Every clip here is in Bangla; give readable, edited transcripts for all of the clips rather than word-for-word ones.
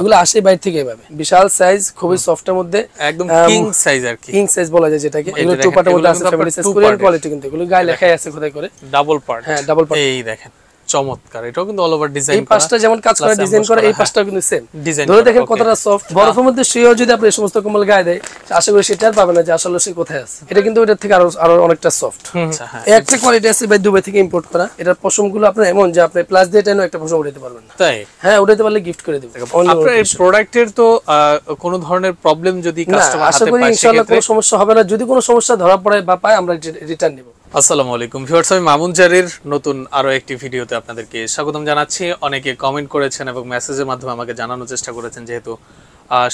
এগুলো আসে বাইরে থেকে এভাবে বিশাল সাইজ খুবই সফট এর মধ্যে একদম কিং সাইজ আর কি কিং সাইজ বলা যায় যেটাকে এগুলো টু পার্টের মধ্যে আছে ফ্যামিলি সাইজ কোরিয়ান কোয়ালিটি কিন্তু এগুলো গায়ে লেখাই আছে খোদাই করে ডাবল পার্ট হ্যাঁ ডাবল পার্ট এই দেখেন চমৎকার এটাও কিন্তু অল ওভার ডিজাইন এই পাঁচটা যেমন কাজ করে ডিজাইন করে এই পাঁচটাও কিন্তু সেম ডিজাইন ধরে দেখেন কতটা সফট বরফের মধ্যে শুয়েও যদি আপনি এই সমস্ত কম্বল গায়ে দেয় আশা করি সেটা আর পাবেন না যে আসলে সে কোথায় আছে এটা কিন্তু এটার থেকে আরো অনেকটা সফট আচ্ছা হ্যাঁ একটা কোয়ালিটি আছে ভাই দুবাই থেকে ইম্পোর্ট করা এটার পশমগুলো আপনি এমন যে আপনি প্লাস দিয়ে টেনও একটা পশম উঠাতে পারবেন না তাই হ্যাঁ উঠাতে পারলে গিফট করে দেব আপনার এই প্রোডাক্টের তো কোনো ধরনের প্রবলেম যদি কাস্টমার হাতে পায় আশা করি ইনশাআল্লাহ কোনো সমস্যা হবে না যদি কোনো সমস্যা ধরা পড়ে বা পায় আমরা রিটার্ন নেব আসসালামু আলাইকুম ভিউয়ার্স আমি মামুন জারির নতুন আরো একটি ভিডিওতে আপনাদেরকে স্বাগতম জানাচ্ছি অনেকে কমেন্ট করেছেন এবং মেসেজের মাধ্যমে আমাকে জানানোর চেষ্টা করেছেন যেহেতু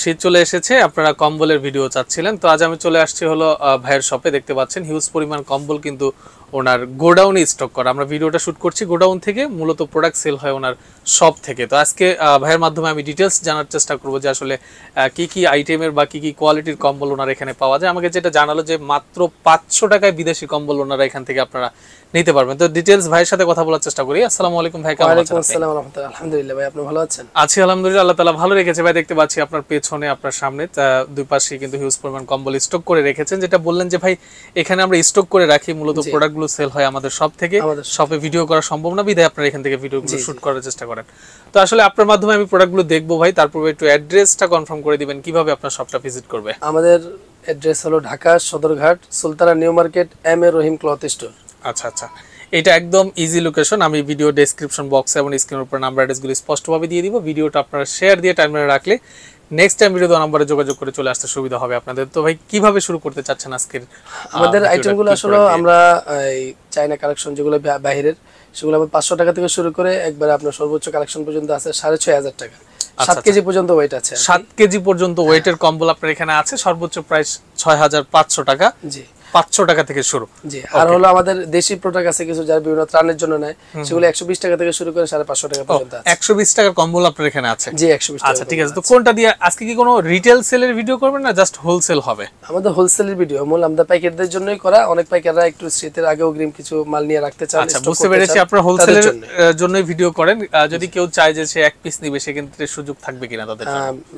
শীত চলে এসেছে আপনারা কম্বলের ভিডিও চাচ্ছিলেন তো আজ আমি চলে আসছি হলো ভাইয়ের শপে দেখতে পাচ্ছেন হিউজ পরিমাণ কম্বল কিন্তু ওনার গোডাউনে স্টক করা আমরা ভিডিওটা শুট করছি গোডাউন থেকে মূলত প্রোডাক্ট সেল হয় ওনার শপ থেকে তো আজকে ভাইয়ের মাধ্যমে আমি ডিটেলস জানার চেষ্টা করব যে আসলে কি কি আইটেমের বা কি কি কোয়ালিটির কম্বল ওনার এখানে পাওয়া যায় আমাকে যেটা জানালো যে মাত্র 500 টাকায় বিদেশি কম্বল ওনারা এখান থেকে আপনারা নিতে পারবেন তো ডিটেলস ভাইয়ের সাথে কথা বলার চেষ্টা করি আসসালামু আলাইকুম ভাই কেমন আছেন ওয়া আলাইকুম আসসালাম ওয়া রাহমাতুল্লাহ আলহামদুলিল্লাহ ভাই আপনি ভালো আছেন আছি আলহামদুলিল্লাহ আল্লাহ তাআলা ভালো রেখেছে ভাই দেখতে পাচ্ছি আপনার পেছনে আপনার সামনে দুই পাশে কিন্তু হিউজ পরিমাণ কম্বল স্টক করে রেখেছেন যেটা বললেন যে ভাই এখানে আমরা স্টক করে রাখি মূলত প্রোডাক্ট সেল হয় আমাদের সব থেকে শপে ভিডিও করা সম্ভব না বিধায় আপনারা এখান থেকে ভিডিওগুলো শুট করার চেষ্টা করেন তো আসলে আপনার মাধ্যমে আমি প্রোডাক্টগুলো দেখব ভাই তারপরে একটু অ্যাড্রেসটা কনফার্ম করে দিবেন কিভাবে আপনার শপটা ভিজিট করবে আমাদের অ্যাড্রেস হলো Dhaka Sadarghat Sultana New Market M A Rahim cloth store আচ্ছা আচ্ছা এটা একদম ইজি লোকেশন আমি ভিডিও ডেসক্রিপশন বক্স এবং স্ক্রিনের উপর নাম্বার অ্যাড্রেসগুলো স্পষ্টভাবে দিয়ে দিব ভিডিওটা আপনারা শেয়ার দিয়ে টাইমলাইনে রাখলে নেক্সট টাইম ভিডিও নাম্বারে যোগাযোগ করে চলে আসতে সুবিধা হবে আপনাদের তো ভাই কিভাবে শুরু করতে চাচ্ছেন আজকের আমাদের আইটেমগুলো আসলে আমরা এই চায়না কালেকশন যেগুলো বাইরের সেগুলো আমরা 500 টাকা থেকে শুরু করে একবার আপনার সর্বোচ্চ কালেকশন পর্যন্ত আছে 6500 টাকা 7 কেজি পর্যন্ত ওয়েট আছে 7 কেজি পর্যন্ত ওয়েটের কম্বল আপনার এখানে আছে সর্বোচ্চ প্রাইস 6500 টাকা জি 500 টাকা থেকে শুরু জি আর হলো আমাদের দেশি প্রোডাক্ট আছে কিছু যারা বিভিন্ন ত্রাণের জন্য নেয় সেগুলো 120 টাকা থেকে শুরু করে 550 টাকা পর্যন্ত আছে 120 টাকার কম্বল আপনাদের এখানে আছে জি 120 টাকা আচ্ছা ঠিক আছে তো কোনটা দিয়ে আজকে কি কোনো রিটেইল সেলের ভিডিও করবেন না জাস্ট হোলসেল হবে আমাদের হোলসেলের ভিডিও মূল আমরা পাইকারদের জন্যই করা অনেক পাইকাররা একটু শীতের আগেও গ্রিম কিছু মাল নিয়ে রাখতে চায় আচ্ছা বুঝতে পেরেছি আপনারা হোলসেলের জন্যই ভিডিও করেন যদি কেউ চায় যে সে এক পিস নিবে সে ক্ষেত্রে সুযোগ থাকবে কিনা তাদের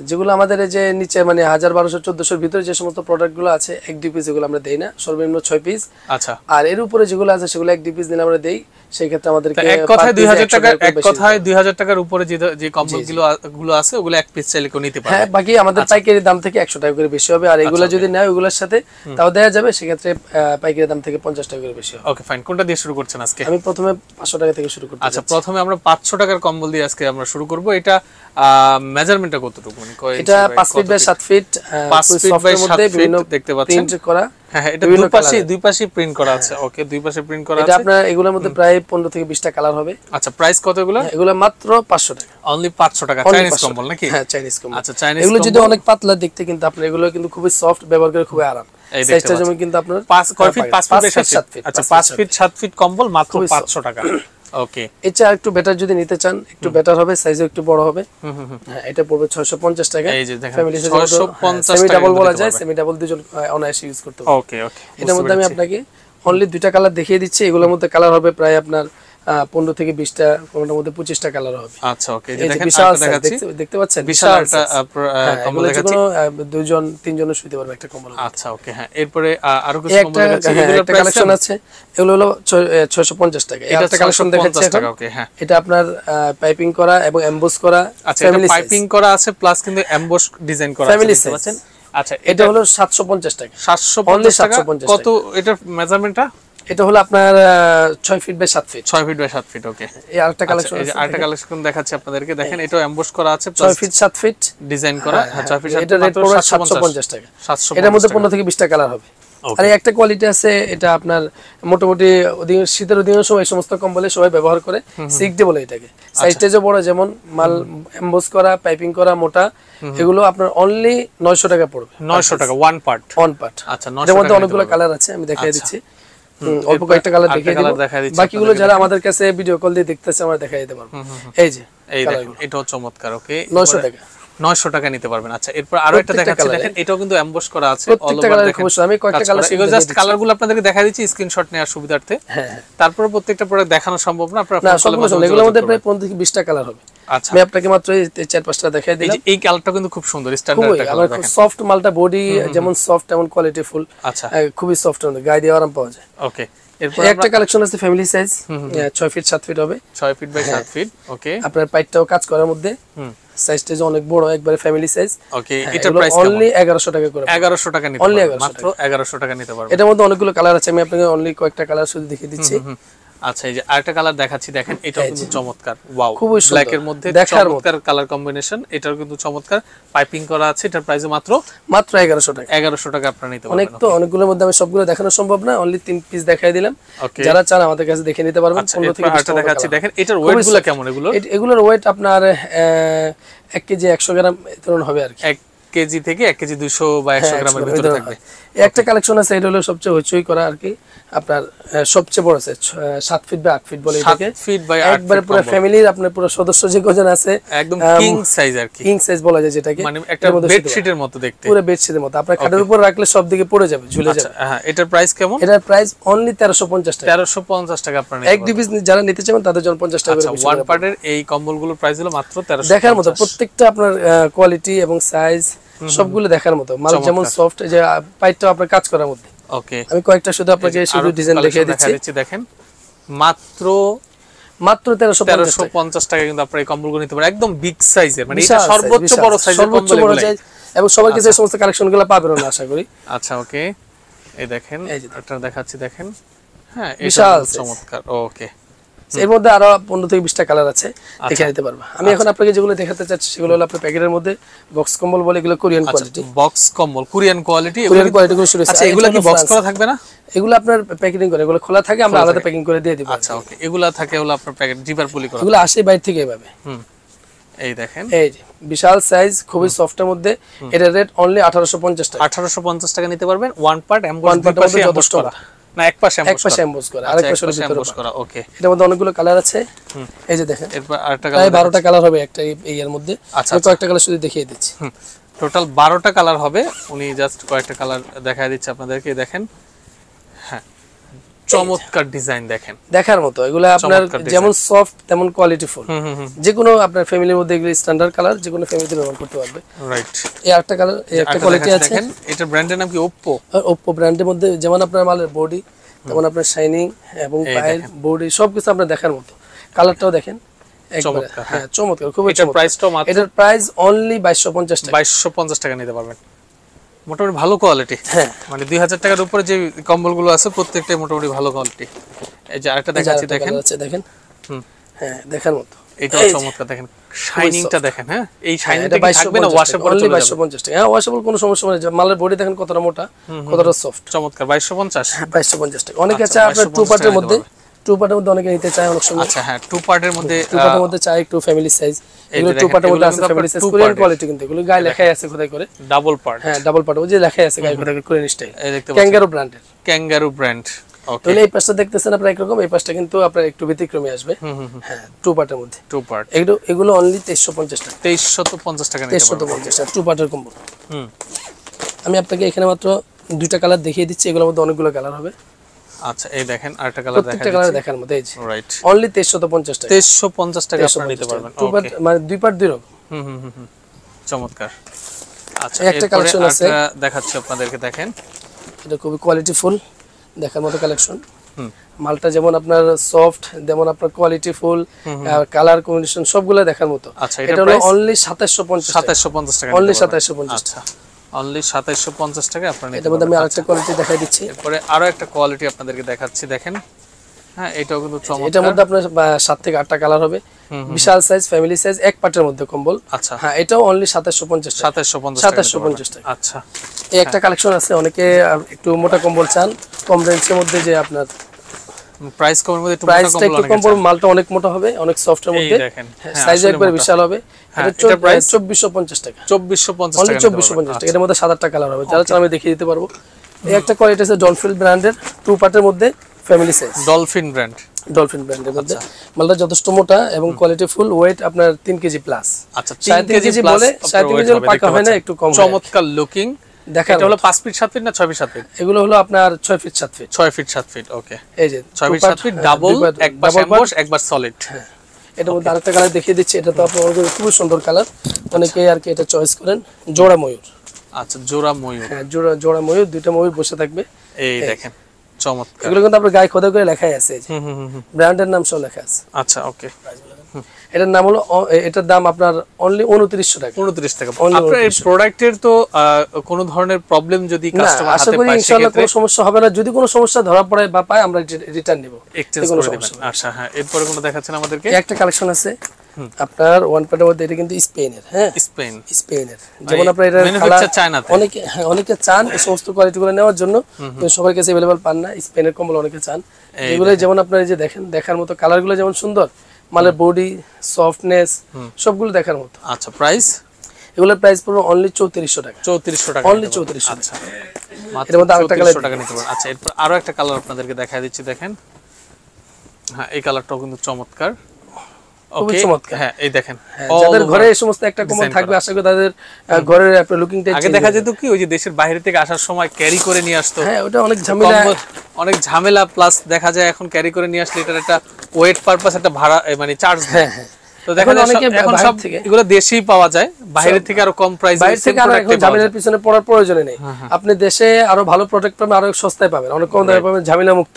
যেগুলো আমাদের এই যে নিচে মানে 1200 1400 এর ভিতরে যে সমস্ত প্রোডাক্টগুলো আছে এক দুই পিস এগুলো আমরা দেই না সর্বনিম্ন 6 পিস আচ্ছা আর এর উপরে যেগুলো আছে সেগুলো এক পিস দিলে আমরা দেই সেই ক্ষেত্রে আমাদেরকে এক কথায় 2000 টাকা এক কথায় 2000 টাকার উপরে যে কম্বলগুলো আছে ওগুলো এক পিস চাইলে কেউ নিতে পারবে হ্যাঁ বাকি আমাদের পাইকারি দাম থেকে 100 টাকা করে বেশি হবে আর এগুলো যদি নাও এগুলোর সাথে তাও দেয়া যাবে সেই ক্ষেত্রে পাইকারি দাম থেকে 50 টাকা করে বেশি হবে ওকে ফাইন কোনটা দিয়ে শুরু করছেন আজকে আমি প্রথমে 500 টাকা থেকে শুরু করতে আচ্ছা প্রথমে আমরা 500 টাকার কম্বল দিয়ে আজকে আমরা শুরু করব এটা মেজারমেন্টটা কতটুকু মানে এটা 5 feet by 7 feet 5 feet by 7 feet দেখতে পাচ্ছেন প্রিন্ট করা হ্যাঁ এটা দুই পাশে প্রিন্ট করা আছে ওকে দুই পাশে প্রিন্ট করা আছে এটা আপনার এগুলোর মধ্যে প্রায় 15 থেকে 20টা কালার হবে আচ্ছা প্রাইস কত এগুলো মাত্র 500 টাকা অনলি 500 টাকা চাইনিজ কম্বল নাকি হ্যাঁ চাইনিজ কম্বল আচ্ছা চাইনিজ এগুলো যদি অনেক পাতলা দেখতে কিন্তু আপনি এগুলো কিন্তু খুবই সফট ব্যবহার করে খুবই আরাম সাইজটা যেমন কিন্তু আপনার 5 ফিট 7 ফিট আচ্ছা 5 ফিট 7 ফিট কম্বল মাত্র 500 টাকা ওকে এটা একটু বেটার যদি নিতে চান একটু বেটার হবে সাইজও একটু বড় হবে হ্যাঁ এটা পড়বে 650 টাকা এই যে দেখেন 650 টাকা ডাবল বলা যায় সেমি ডাবল দুজন অনায়াসে ইউজ করতে পারবেন ওকে ওকে এটার মধ্যে আমি আপনাকে অনলি দুইটা কালার দেখিয়ে দিচ্ছি এগুলোর মধ্যে কালার হবে প্রায় আপনার 15 থেকে 20টা কোনটার মধ্যে 25টা কালার হবে আচ্ছা ওকে এই দেখেন দেখতে পাচ্ছেন বিশাল একটা কম্বল দেখাচ্ছি দুইজন তিনজন শুতে পারবে একটা কম্বল আচ্ছা ওকে হ্যাঁ এরপরে আরো কিছু কম্বল দেখাচ্ছি এগুলোর কালেকশন আছে এগুলো হলো 650 টাকা এটা একটা কালেকশন দেখাচ্ছি টাকা ওকে হ্যাঁ এটা আপনার পাইপিং করা এবং এমবোস করা আচ্ছা এটা পাইপিং করা আছে প্লাস কিন্তু এমবোস ডিজাইন করা আছে দেখতে পাচ্ছেন আচ্ছা এটা হলো 750 টাকা 750 টাকা কত এটা মেজারমেন্টটা এটা হলো আপনার 6 feet by 7 feet 6 feet by 7 feet okay এই আরেকটা কালেকশন এই আরেকটা কালেকশন দেখাচ্ছি আপনাদেরকে দেখেন এটাও এমবোস করা আছে 6 ফিট 7 ফিট ডিজাইন করা 6 ফিট 7 ফিট এটা রেট পড়বে 750 টাকা 750 এর মধ্যে 15 থেকে 20 টা কালার হবে আর একটা কোয়ালিটি আছে এটা আপনার মোটামুটি শীতের অধিকাংশ এই সমস্ত কম্বলে সবাই ব্যবহার করে সিক্স ডে বলে এটাকে সাইজটাও বড় যেমন মাল এমবোস করা পাইপিং করা মোটা এগুলো আপনার অনলি 900 টাকা পড়বে 900 টাকা ওয়ান পার্ট আচ্ছা 900 এর মধ্যে অনেকগুলো কালার আছে আমি দেখিয়ে দিচ্ছি অল্প কয়েকটা কালার দেখিয়ে দিব বাকিগুলো যারা আমাদের কাছে ভিডিও কল দিয়ে দেখতেছে আমরা দেখাই দিতে পারবো এই যে এই দেখেন এটাও চমৎকার ওকে 900 টাকা 900 টাকা নিতে পারবেন আচ্ছা এরপর আরো একটা দেখাচ্ছি দেখেন এটাও কিন্তু এমবোস করা আছে অল ওভার দেখেন আমি কয়েকটা কালার এগুলো জাস্ট কালারগুলো আপনাদেরকে দেখাই দিচ্ছি স্ক্রিনশট নেওয়ার সুবিধার্থে হ্যাঁ তারপর প্রত্যেকটা প্রোডাক্ট দেখানো সম্ভব না আপনারা ফোন কলে এগুলোর মধ্যে প্রায় 15 থেকে 20টা কালার হবে আচ্ছা আমি আপনাকে মাত্র এই 4-5টা দেখাই দিই। এই কালারটা কিন্তু খুব সুন্দর স্ট্যান্ডার্ড একটা কালার, দেখেন সফট মালটা, বডি যেমন সফট এমন কোয়ালিটিফুল। আচ্ছা খুবই সফট হবে, গায়ে দিয়ে আরাম পাওয়া যায়। ওকে এরপর একটা কালেকশন আছে ফ্যামিলি সাইজ, 6 ফিট 7 ফিট হবে, 6 ফিট বাই 7 ফিট। ওকে আপনার পাইটটাও কাজ করার মধ্যে, সাইজটা যে অনেক বড়, একবারে ফ্যামিলি সাইজ। ওকে এটা প্রাইস অনলি 1100 টাকা করে, 1100 টাকা নিতে পারবেন, মাত্র 1100 টাকা নিতে পারবেন। এটার মধ্যে অনেকগুলো কালার আছে, আমি আপনাকে অনলি কয়েকটা কালার শুধু দেখিয়ে দিচ্ছি। আচ্ছা এই যে আরেকটা কালার দেখাচ্ছি, দেখেন এটাও কিন্তু চমৎকার, ওয়াও ব্ল্যাক এর মধ্যে চমৎকার কালার কম্বিনেশন, এটাও কিন্তু চমৎকার পাইপিং করা আছে। এটার প্রাইস মাত্র 1100 টাকা, 1100 টাকা আপনারা নিতে পারবেন। অনেক তো অনেকগুলোর মধ্যে আমি সবগুলো দেখানো সম্ভব না, অনলি 3 পিস দেখাই দিলাম, যারা চান আমাদের কাছে দেখে নিতে পারবেন। 15 থেকে 20 টা দেখাচ্ছি, দেখেন এটার ওয়েটগুলো কেমন, এগুলোর ওয়েট আপনার 1 কেজি 100 গ্রাম এতন হবে আর কি, 1 কেজি থেকে 1 কেজি 200 বা 100 গ্রামের ভিতরে থাকবে। একটা কালেকশন আছে, এটা হলো সবচেয়ে হইচই করা আর কি, আপনার সবচেয়ে বড় আছে 7 ফিট বাই 8 ফিট বলে এটাকে, 7 ফিট বাই 8 একবারে পুরো ফ্যামিলির আপনার পুরো সদস্য যে কজন আছে একদম কিং সাইজ আর কি, কিং সাইজ বলা যায় যেটাকে, মানে একটা বেডশিটের মতো দেখতে, পুরো বেডশিটের মতো, আপনার খাটের উপর রাখলে সব দিকে পড়ে যাবে, ঝুলে যাবে। হ্যাঁ এটার প্রাইস কেমন? এটার প্রাইস অনলি 1350 টাকা, 1350 টাকা আপনারা এক দুই পিস যারা নিতে চান তাদের জন্য 50 টাকা। আচ্ছা ওয়ান পার্টের এই কম্বলগুলোর প্রাইস হলো মাত্র 1300 দেখার মতো, প্রত্যেকটা আপনার কোয়ালিটি এবং সাইজ সবগুলো দেখার মতো, মাল যেমন সফট, যে পাইটটা আপনার কাজ করার মধ্যে। ওকে আমি কয়েকটা শুধু আপনাকে শুধু ডিজাইন দেখিয়ে দিচ্ছি, দেখেন মাত্র মাত্র 1350 টাকা কিন্তু আপনারা এই কম্বলগুলো নিতে পারেন, একদম বিগ সাইজের, মানে এটা সর্বোচ্চ বড় সাইজের কম্বল এবং সবার কাছে এই সমস্ত কালেকশনগুলো পাবেন আশা করি। আচ্ছা ওকে এই দেখেন এটা দেখাচ্ছি, দেখেন হ্যাঁ এটা চমৎকার। ওকে এর মধ্যে আরো 15 থেকে 20টা কালার আছে, দেখে নিতে পারবা। আমি এখন আপনাকে যেগুলো দেখাতে চাচ্ছি সেগুলো হলো আপনার প্যাকেটের মধ্যে বক্স কম্বল বলে, এগুলো কোরিয়ান কোয়ালিটি, বক্স কম্বল কোরিয়ান কোয়ালিটি, কোরিয়ান কোয়ালিটি গুলো শুরু আছে। আচ্ছা এগুলো কি বক্স করা থাকবে না, এগুলো আপনার প্যাকেটিং করে, এগুলো খোলা থাকে, আমরা আলাদা প্যাকিং করে দিয়ে দেব। আচ্ছা ওকে এগুলো থাকে হলো আপনার প্যাকেট জিপার পলি করা, এগুলো আসে বাইরে থেকে এভাবে। এই দেখেন এই বিশাল সাইজ, খুবই সফট এর মধ্যে, এটা রেট অনলি 1850 টাকা, 1850 টাকা নিতে পারবেন। ওয়ান পার্ট এমবোস পাশে এমবোস করা না, এক পাশে এমবোস করা আরেক পাশে এমবোস করা। ওকে এটার মধ্যে অনেকগুলো কালার আছে, এই যে দেখেন এরপর আরেকটা কালার, 12টা কালার হবে একটা এই এর মধ্যে। আচ্ছা কয়েকটা কালার শুধু দেখিয়ে দিচ্ছি, টোটাল 12টা কালার হবে, উনি জাস্ট কয়েকটা কালার দেখায় দিচ্ছে আপনাদেরকে। দেখেন হ্যাঁ চমৎকার ডিজাইন, দেখেন দেখার মতো, এগুলো আপনার যেমন সফট তেমন কোয়ালিটিফুল, যে কোনো আপনার ফ্যামিলির মধ্যে এগুলো স্ট্যান্ডার্ড কালার, যে কোনো ফ্যামিলিতে ব্যবহার করতে পারবে। রাইট এই একটা কালার, এই একটা কোয়ালিটি আছে, দেখেন এটা ব্র্যান্ডের নাম কি, ওপ্পো, ওপ্পো ব্র্যান্ডের মধ্যে যেমন আপনার মালের বডি তেমন আপনার শাইনিং এবং পায়ের বডি সবকিছু আপনার দেখার মতো, কালারটাও দেখেন চমৎকার। হ্যাঁ চমৎকার খুব, এটার প্রাইসটা মাত্র, এটার প্রাইস অনলি 2250 টাকা, 2250 টাকা নিতে পারবেন। মোটামুটি ভালো কোয়ালিটি, হ্যাঁ মানে 2000 টাকার উপরে যে কম্বলগুলো আছে প্রত্যেকটাই মোটামুটি ভালো কোয়ালিটি। এই যে আরেকটা দেখাচ্ছি, দেখেন আচ্ছা দেখেন হ্যাঁ দেখার মতো, এটাও চমৎকার, দেখেন শাইনিংটা দেখেন। হ্যাঁ এই শাইনিংটা কি থাকবে না, ওয়াশেবল 2250 টাকা, হ্যাঁ ওয়াশেবল কোনো সমস্যা নেই, মালের বডি দেখেন কতটা মোটা কতটা সফট, চমৎকার 2250 টাকা। অনেক আছে আপনার টু পার্টের মধ্যে অনেকে নিতে চায় অনেক সময়। আচ্ছা হ্যাঁ টু পার্টের মধ্যে চাই একটু ফ্যামিলি সাইজ, এগুলো টু পার্টের মধ্যে আছে ফ্যামিলি সাইজ, কোরিয়ান কোয়ালিটি, কিন্তু এগুলো গায়ে লেখাই আছে খোদাই করে ডাবল পার্ট, হ্যাঁ ডাবল পার্ট ওই যে লেখাই আছে গায়ে খোদাই করে কোরিয়ান স্টাইল, ক্যাঙ্গারু ব্র্যান্ডের, ক্যাঙ্গারু ব্র্যান্ড। ওকে তাহলে এই পাশটা দেখতেছেন আপনারা একরকম, এই পাশটা কিন্তু আপনারা একটু ব্যতিক্রমে আসবে, হ্যাঁ টু পার্টের মধ্যে, টু পার্ট এগুলো অনলি 2350 টাকা, 2350 টাকা নিতে পারবেন, 2350 টাকা টু পার্টের কম্বো। আমি আপনাকে এখানে মাত্র 2টা কালার দেখিয়ে দিচ্ছি, এগুলোর মধ্যে অনেকগুলো কালার হবে। আচ্ছা এই দেখেন আরেকটা কালার দেখাচ্ছি, প্রত্যেকটা কালার দেখার মতো, এই যে রাইট অনলি 2350 টাকা, 2350 টাকা আপনারা নিতে পারবেন। ওকে মানে দুই পার্ট দুই রকম, চমৎকার। আচ্ছা একটা কালেকশন আছে দেখাচ্ছি আপনাদেরকে, দেখেন এটা খুবই কোয়ালিটিফুল, দেখার মতো কালেকশন, মালটা যেমন আপনার সফট যেমন আপনার কোয়ালিটিফুল, কালার কম্বিনেশন সবগুলা দেখার মতো। আচ্ছা এটা অনলি 2750 টাকা, অনলি 2750। আচ্ছা অনলি 2750 টাকা আপনারা নিতে পারবেন। আমি আরেকটা কোয়ালিটি দেখাই দিচ্ছি, এরপরে আরো একটা কোয়ালিটি আপনাদেরকে দেখাচ্ছি, দেখেন হ্যাঁ এটাও কিন্তু চমৎকার, এটার মধ্যে আপনার 7 থেকে 8টা কালার হবে, বিশাল সাইজ ফ্যামিলি সাইজ, এক পার্টের মধ্যে কম্বল। আচ্ছা হ্যাঁ এটাও অনলি 2750 টাকা, 2750 টাকা। আচ্ছা এই একটা কালেকশন আছে, অনেকে একটু মোটা কম্বল চান কম রেঞ্জের মধ্যে, যে আপনার প্রাইস কমের মধ্যে একটু মোটা কম্বল, মালটা অনেক মোটা হবে, অনেক সফট এর মধ্যে, সাইজ একবার বিশাল হবে, এটা প্রাইস 2450 টাকা, 2450 টাকা, 2450 টাকা। এর মধ্যে 7-8টা কালার হবে, যারা চান আমি দেখিয়ে দিতে পারবো। এই একটা কোয়ালিটি আছে ডলফিন ব্র্যান্ডের, টু পার্টের মধ্যে ফ্যামিলি সাইজ, ডলফিন ব্র্যান্ডের মধ্যে, মালটা যথেষ্ট মোটা এবং কোয়ালিটি ফুল, ওয়েট আপনার 3 কেজি প্লাস। আচ্ছা 3 কেজি বলে 3.5 কেজি পাকা হয় না, একটু কম, চমৎকার লুকিং। দেখেন এটা হলো 5 ফিট 7 ফিট না 6 ফিট 7 ফিট, এগুলো হলো আপনার 6 feet 7 feet, 6 feet 7 feet. Okay এই যে 6 ফিট 7 ফিট ডাবল, একবার এমবোস একবার সলিড, এটার মধ্যে আরেকটা কালার দেখিয়ে দিচ্ছি, এটা তো আপনাদের খুব সুন্দর কালার, অনেকে আর কি এটা চয়েস করেন। জোড়া ময়ূর, আচ্ছা জোড়া ময়ূর, হ্যাঁ জোড়া জোড়া ময়ূর, দুইটা ময়ূর বসে থাকবে। এই দেখেন চমৎকার, এগুলো কিন্তু আপনার গায়ে খোদা করে লেখাই আছে, ব্র্যান্ডের নাম সহ লেখা আছে। আচ্ছা ওকে, এটার নাম হলো, এটার দাম আপনার অনলি 2900 টাকা। 29 টাকা আপনার এই প্রোডাক্টের তো কোনো ধরনের প্রবলেম যদি কাস্টমার হাতে পায়, আশা করি ইনশাআল্লাহ কোনো সমস্যা হবে না। যদি কোনো সমস্যা ধরা পড়ে বা পায় আমরা রিটার্ন নেব, এক্সচেঞ্জ করে দিবেন। আচ্ছা হ্যাঁ, এরপর কোন দেখাচ্ছেন আমাদেরকে? একটা কালেকশন আছে আপনার ওয়ান প্যাডের মধ্যে, এটা কিন্তু স্পেনের, হ্যাঁ স্পেনের, যেমন আপনারা এটা ম্যানুফ্যাকচার চায়নাতে, অনেকে হ্যাঁ অনেকে চান এই সমস্ত কোয়ালিটিগুলো নেওয়ার জন্য, তো সবার কাছে अवेलेबल পান না। স্পেনের কম্বল অনেকে চান, এগুলো যেমন আপনারা এই যে দেখেন, দেখার মতো কালারগুলো যেমন সুন্দর, মানে বডি সফটনেস সবগুলো দেখার মতো। আচ্ছা প্রাইস, এগুলোর প্রাইস পড়বে অনলি 3400 টাকা। 3400 টাকা অনলি 3400। আচ্ছা এর মধ্যে আরেকটা কালার নিতে পারেন। আচ্ছা এরপর আরো একটা কালার আপনাদেরকে দেখায় দিচ্ছি, দেখেন হ্যাঁ এই কালারটাও কিন্তু চমৎকার, ওকে চমৎকার। হ্যাঁ এই দেখেন, যাদের ঘরে এই সমস্ত একটা কমন থাকবে, আশা করি তাদের ঘরের আপনার লুকিং টাইপ। আগে দেখা যেত কি, ওই যে দেশের বাইরে থেকে আসার সময় ক্যারি করে নিয়ে আসতো, হ্যাঁ ওটা অনেক ঝামেলা, অনেক ঝামেলা। প্লাস দেখা যায় এখন ক্যারি করে নিয়ে আসলে এটার একটা ওয়েট পারপাস একটা ভাড়া মানে চার্জ দেয়, তো দেখেন অনেকে এখন সব এগুলো দেশেই পাওয়া যায়, বাইরে থেকে আরো কম প্রাইস। বাইরে থেকে আর এখন ঝামেলার পিছনে পড়ার প্রয়োজন নেই, আপনি দেশে আরো ভালো প্রোডাক্ট পাবেন, আরো সস্তায় পাবেন, অনেক কম দামে পাবেন, ঝামেলা মুক্ত,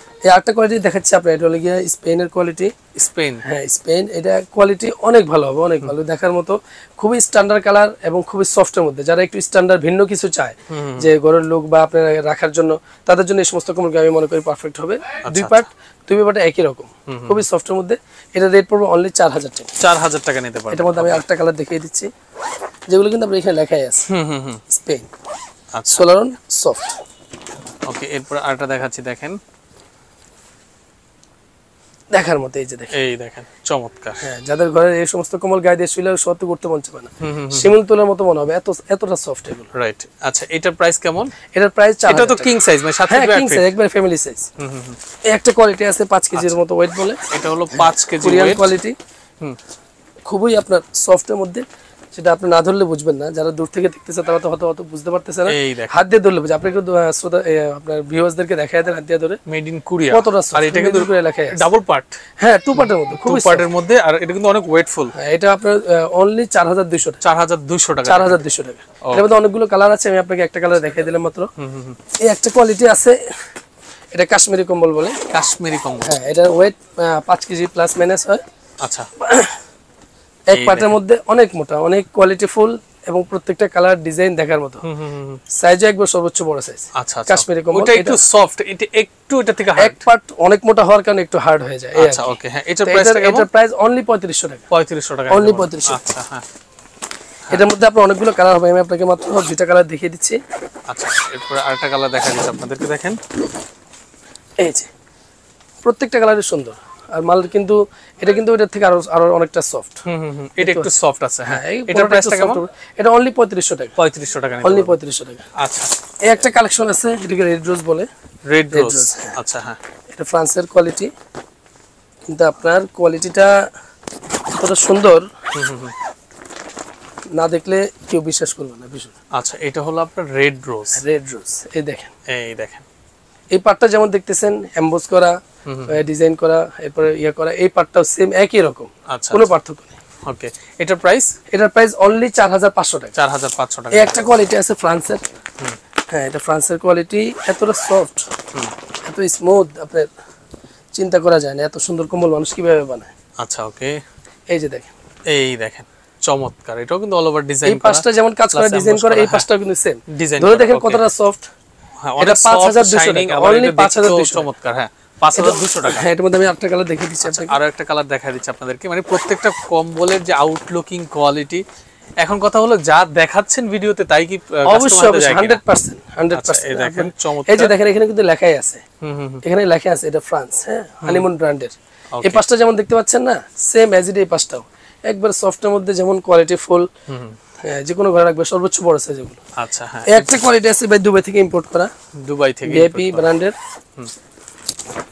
এই আরেকটা কোয়ালিটি দেখাচ্ছি আপনারা, এটা হলো গিয়া স্পেনের কোয়ালিটি। স্পেন হ্যাঁ স্পেন, এটা কোয়ালিটি অনেক ভালো হবে, অনেক ভালো দেখার মতো, খুবই স্ট্যান্ডার্ড কালার এবং খুবই সফটের মধ্যে। যারা একটু স্ট্যান্ডার্ড ভিন্ন কিছু চায় যে ঘরের লোক বা আপনারা রাখার জন্য, তাদের জন্য এই সমস্ত কমলকে আমি মনে করি পারফেক্ট হবে। দুই পার্ট দুই পার্ট একই রকম, খুবই সফটের মধ্যে। এটা রেট পড়বে অনলি 4000 টাকা। 4000 টাকা নিতে পারবেন। এটার মধ্যে আমি আরেকটা কালার দেখিয়ে দিচ্ছি, যেগুলো কিন্তু আমরা এখানে লেখাই আছে স্পেন। আচ্ছা সোলারন সফট, ওকে এরপর আরেকটা দেখাচ্ছি, দেখেন দেখার মতো, এই যে দেখেন এই দেখেন চমৎকার। হ্যাঁ যাদের ঘরে এই সমস্ত কম্বল গায়ে দিয়ে শুলে সত্যি করতে মন চায় না, শিমুল তোলার মতো মনে হবে, এত এতটা সফট এগুলো, রাইট। আচ্ছা এটার প্রাইস কেমন? এটার প্রাইস 4000 টাকা। এটা তো কিং সাইজ, মানে 7 ফিট কিং সাইজ, একবার ফ্যামিলি সাইজ। এই একটা কোয়ালিটি আছে 5 কেজির মতো ওয়েট বলে, এটা হলো 5 কেজি ওয়েট কোয়ালিটি, খুবই আপনার সফটের মধ্যে। সেটা আপনি না ধরলে বুঝবেন না, যারা দূর থেকে দেখতেছে তারা তো অত বুঝতে পারতেছে না, হাত দিয়ে ধরলে বুঝে। আপনি কিন্তু আপনার ভিউয়ারদেরকে দেখায় দেন হাত দিয়ে ধরে, মেড ইন কোরিয়া কতটা, আর এটা কিন্তু ডাবল পার্ট, হ্যাঁ টু পার্টের মধ্যে, খুব পার্টের মধ্যে, আর এটা কিন্তু অনেক ওয়েটফুল। এটা আপনার অনলি 4200 টাকা। 4200 টাকা। 4200 টাকা। এর মধ্যে অনেকগুলো কালার আছে, আমি আপনাকে একটা কালার দেখিয়ে দিলাম মাত্র। এই একটা কোয়ালিটি আছে, এটা কাশ্মীরি কম্বল বলে, কাশ্মীরি কম্বল। হ্যাঁ এটা ওয়েট 5 কেজি প্লাস মাইনাস হয়। আচ্ছা এক পাটের মধ্যে, অনেক মোটা, অনেক কোয়ালিটিফুল এবং প্রত্যেকটা কালার ডিজাইন দেখার মতো। সাইজও একবার সর্বোচ্চ বড় সাইজ। আচ্ছা কাশ্মীরি কম্বল, এটা একটু সফট, এটা একটু এটা থেকে হার্ড, এক পাট অনেক মোটা হওয়ার কারণে একটু হার্ড হয়ে যায়। আচ্ছা ওকে হ্যাঁ, এটার প্রাইসটা কেমন? এটার প্রাইস অনলি 3500 টাকা। 3500 টাকা অনলি 3500। আচ্ছা হ্যাঁ, এটার মধ্যে আপনারা অনেকগুলো কালার হবে, আমি আপনাকে মাত্র দুইটা কালার দেখিয়ে দিচ্ছি। আচ্ছা এরপর আরেকটা কালার দেখা দিচ্ছি আপনাদেরকে, দেখেন এই যে প্রত্যেকটা কালারই সুন্দর, আর মাল কিন্তু এটা কিন্তু এটার থেকে আরো আরো অনেকটা সফট। এটা একটু সফট আছে। হ্যাঁ এটার প্রাইসটা কেমন? এটা অনলি 3500 টাকা। 3500 টাকা অনলি 3500 টাকা। আচ্ছা এই একটা কালেকশন আছে, এটাকে রেড রোজ বলে, রেড রোজ। আচ্ছা হ্যাঁ এটা ফ্রান্সের কোয়ালিটি, কিন্তু আপনার কোয়ালিটিটা কত সুন্দর, না দেখলে কেউ বিশ্বাস করবে না বিষয়। আচ্ছা এটা হলো আপনার রেড রোজ। রেড রোজ এই দেখেন, এই দেখেন এই পাটটা যেমন দেখতেছেন এমবোস করা, ডিজাইন করা, এরপর ইয়া করা, এই পাটটাও সেম একই রকম, কোনো পার্থক্য নেই। ওকে এটার প্রাইস? এটার প্রাইস অনলি 4500 টাকা। 4500 টাকা। এই একটা কোয়ালিটি আছে ফ্রান্সের, হ্যাঁ এটা ফ্রান্সের কোয়ালিটি, এতটা সফট, এত স্মুথ, আপনার চিন্তা করা যায় না এত সুন্দর কম্বল মানুষ কিভাবে বানায়। আচ্ছা ওকে এই যে দেখেন, এই দেখেন চমৎকার, এটাও কিন্তু অল ওভার ডিজাইন করা, এই পাশটা যেমন কাজ করা ডিজাইন করা, এই পাশটাও কিন্তু সেম ডিজাইন ধরে দেখেন কতটা সফট। হ্যাঁ এটা 5200 টাকা অনলি। 5200 চমৎকার। হ্যাঁ 5200 টাকা। হ্যাঁ এর মধ্যে আমি আরেকটা কালার দেখিয়ে দিচ্ছি আপনাদের, আরো একটা কালার দেখায় দিচ্ছি আপনাদেরকে। মানে প্রত্যেকটা কম্বলের যে আউটলুকিং কোয়ালিটি, এখন কথা হলো যা দেখাচ্ছেন ভিডিওতে তাই কি কাস্টমারদের যায়? 100% দেখেন চমৎকার। এই যে দেখেন এখানে কিন্তু লেখাই আছে, এখানে লেখা আছে এটা ফ্রান্স, হ্যাঁ হানিমুন ব্র্যান্ডের। এই পাশটা যেমন দেখতে পাচ্ছেন না, সেম এজ ইট এই পাশটাও একবার সফটের মধ্যে, যেমন কোয়ালিটিফুল যে কোনো ঘরে রাখবে সর্বোচ্চ বড় সাইজ এগুলো। আচ্ছা হ্যাঁ, একটা কোয়ালিটি আছে ভাই দুবাই থেকে ইম্পোর্ট করা, দুবাই থেকে ভিআইপি ব্র্যান্ডের।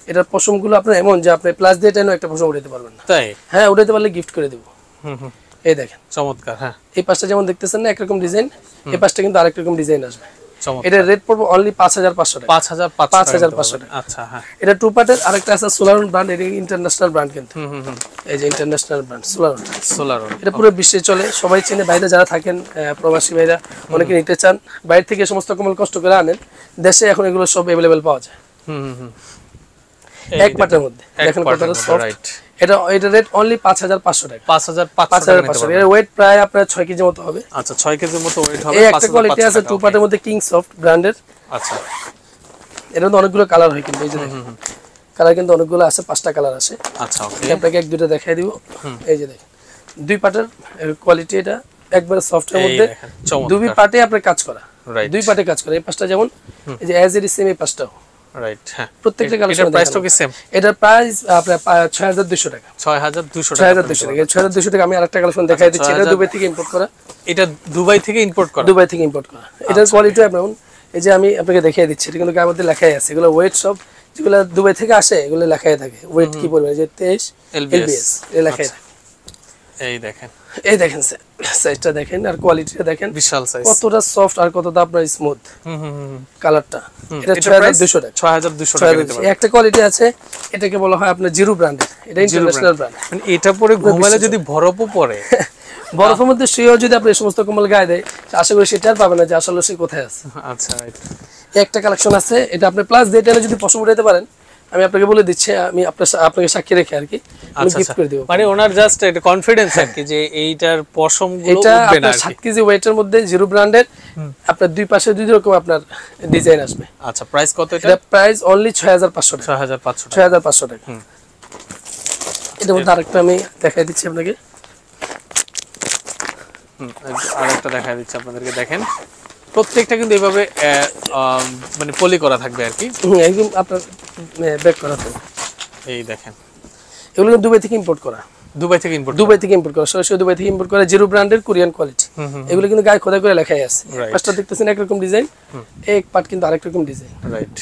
এটার পশমগুলো আপনার এমন যে আপনি প্লাস দিয়ে টেনও একটা পশম উঠাতে পারবেন না। তাই হ্যাঁ, উঠাতে পারলে গিফট করে দেব। হুম হুম, এই দেখেন চমৎকার। হ্যাঁ, এই পাশটা যেমন দেখতেছেন না একরকম ডিজাইন, এই পাশটা কিন্তু আরেক রকম ডিজাইন আসবে। এটা রেট পড়বে অনলি 5500 টাকা, 5500 টাকা। আচ্ছা হ্যাঁ, এটা টু পার্টের। আরেকটা আছে সোলারন ব্র্যান্ড, এটা ইন্টারন্যাশনাল ব্র্যান্ড কিন্তু। হুম হুম, এই যে ইন্টারন্যাশনাল ব্র্যান্ড সোলারন। সোলারন এটা পুরো বিশ্বে চলে, সবাই চেনে। বাইরে যারা থাকেন প্রবাসী ভাইরা অনেকে নিতে চান, বাইরে থেকে সমস্ত কমল কষ্ট করে আনেন, দেশে এখন এগুলো সব अवेलेबल পাওয়া যায়। হুম হুম, এক পাটের মধ্যে দেখেন কতটা সফট। এটা এটা রেট অনলি 5500 টাকা, 5500 টাকা। এর ওয়েট প্রায় আপনার 6 কেজি মতো হবে। আচ্ছা 6 কেজির মতো ওয়েট হবে। এই একটা কোয়ালিটি আছে টু পার্টের মধ্যে কিং সফট ব্র্যান্ডের। আচ্ছা, এর মধ্যে অনেকগুলো কালার হয় কিন্তু, এই যে দেখেন কালার কিন্তু অনেকগুলো আছে, 5টা কালার আছে। আচ্ছা ওকে, আপনাকে এক দুটো দেখাই দিব। এই যে দেখেন দুই পাটের কোয়ালিটি, এটা একবারে সফটের মধ্যে, দুই পাটে আপনি কাজ করা। রাইট, দুই পাটে কাজ করা। এই পাশটা যেমন এই যে এজ ইট ইজ সেম, এই পাশটা রাইট। হ্যাঁ, প্রত্যেকটা কালেকশনের প্রাইসটা কি सेम? এটার প্রাইস আপনার 6200 টাকা, 6200 টাকা, 6200 টাকা। আমি আরেকটা কালেকশন দেখাই দিচ্ছি, এটা দুবাই থেকে ইম্পোর্ট করা। এটা দুবাই থেকে ইম্পোর্ট করা, দুবাই থেকে ইম্পোর্ট করা। এটার কোয়ালিটি আপনারা এই যে আমি আপনাকে দেখিয়ে দিচ্ছি, এটা কিন্তু গায়ের মধ্যে লেখাই আছে। এগুলো ওয়েট সব যেগুলো দুবাই থেকে আসে এগুলো লেখাই থাকে ওয়েট কি বলবেন, যে 23 এলবিএস এ লেখাই থাকে। এই দেখেন, এই দেখেন সাইজটা দেখেন আর কোয়ালিটিটা দেখেন, বিশাল সাইজ, কতটা সফট আর কতটা আপনার স্মুথ। হুম হুম, কালারটা এটা 6200 টাকা, 6200 টাকা দিতে পারবেন। একটা কোয়ালিটি আছে, এটাকে বলা হয় আপনার জিরো ব্র্যান্ড, এটা ইন্টারন্যাশনাল ব্র্যান্ড। মানে এটা পরে ঘুমালে যদি বরফও পড়ে, বরফের মধ্যে শুয়েও যদি আপনি সমস্ত কম্বল গায়ে দেয়, আশা করি সেটা আর পাবেন না যে আসলে সে কোথায় আছে। আচ্ছা রাইট, একটা কালেকশন আছে, এটা আপনি প্লাস দিয়ে টেনে যদি পশম উঠাতে পারেন, আমি আপনাকে বলে দিচ্ছি, আমি আপনাকে সাক্ষী রেখে আর কি আমি গিফট করে দেব। মানে ওনার জাস্ট একটা কনফিডেন্স আর কি, যে এইটার পশমগুলো উঠবে না। এটা আপনার 7 কেজি ওয়েটের মধ্যে জিরো ব্র্যান্ডের, আপনার দুই পাশে দুই রকম আপনার ডিজাইন আসবে। আচ্ছা প্রাইস কত? এটা প্রাইস অনলি 6500 টাকা, 6500 টাকা, 6500 টাকা। এটা মধ্যে আরেকটা আমি দেখাই দিচ্ছি আপনাকে। আরেকটা দেখাই দিচ্ছি আপনাদেরকে, দেখেন প্রত্যেকটা কিন্তু এইভাবে মানে পলি করা থাকবে আর কি, একদম আপনার ব্যাক করা থাকবে। এই দেখেন এগুলো দুবাই থেকে ইম্পোর্ট করা, দুবাই থেকে ইম্পোর্ট, দুবাই থেকে ইম্পোর্ট করা, সরাসরি দুবাই থেকে ইম্পোর্ট করা, জিরো ব্র্যান্ডের কোরিয়ান কোয়ালিটি। এগুলো কিন্তু গায়ে খোদাই করে লেখাই আছে। পাঁচটা দেখতেছেন একরকম ডিজাইন, এক পাট কিন্তু আরেক রকম ডিজাইন। রাইট,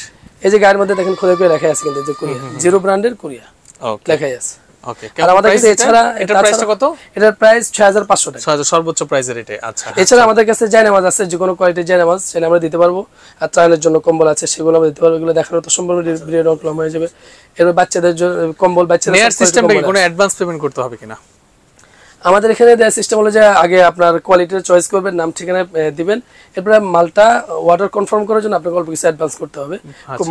এই যে গায়ের মধ্যে দেখেন খোদাই করে লেখাই আছে কিন্তু, যে কোরিয়া জিরো ব্র্যান্ডের কোরিয়া লেখাই আছে। ওকে, আর আমাদের কাছে এছাড়া এটা প্রাইসটা কত? এটার প্রাইস 6500 টাকা, 6500 সর্বোচ্চ প্রাইস এর এটা। আচ্ছা, এছাড়া আমাদের কাছে জায়নামাজ আছে, যে কোনো কোয়ালিটি জায়নামাজ সেটা আমরা দিতে পারবো। আর ট্রায়ালের জন্য কম্বল আছে, সেগুলো আমরা দিতে পারবো। এগুলো দেখানো তো সম্ভব ভিডিও লং হয়ে যাবে। এর বাচ্চাদের জন্য কম্বল, বাচ্চাদের নেয়ার সিস্টেমটা কি কোনো অ্যাডভান্স পেমেন্ট করতে হবে কিনা? আমাদের এখানে দেয়া সিস্টেম হলো যে আগে আপনার কোয়ালিটির চয়েস করবেন, নাম ঠিকানা দিবেন, এরপর মালটা অর্ডার কনফার্ম করার জন্য আপনাকে অল্প কিছু অ্যাডভান্স করতে হবে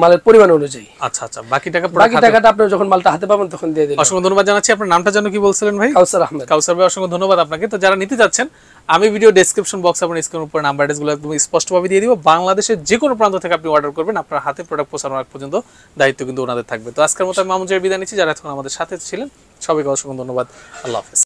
মালের পরিমাণ অনুযায়ী। আচ্ছা আচ্ছা, বাকি টাকা, বাকি টাকাটা আপনি যখন মালটা হাতে পাবেন তখন দিয়ে দিবেন। অসংখ্য ধন্যবাদ জানাচ্ছি। আপনার নামটা জানো কি বলছিলেন ভাই? কাউসার আহমেদ। কাউসার ভাই অসংখ্য ধন্যবাদ আপনাকে। তো যারা নিতে যাচ্ছেন, আমি ভিডিও ডেসক্রিপশন বক্স আপনার স্ক্রিনের উপর নাম্বার অ্যাড্রেসগুলো একদম স্পষ্টভাবে দিয়ে দিব। বাংলাদেশের যে কোনো প্রান্ত থেকে আপনি অর্ডার করবেন, আপনার হাতে প্রোডাক্ট পৌঁছানোর আগ পর্যন্ত দায়িত্ব কিন্তু ওনাদের থাকবে। তো আজকের মতো আমি মামুন জয়ের বিদায় নিচ্ছি। যারা এখন আমাদের সাথে ছিলেন সবাইকে অসংখ্য ধন্যবাদ। আল্লাহ হাফেজ।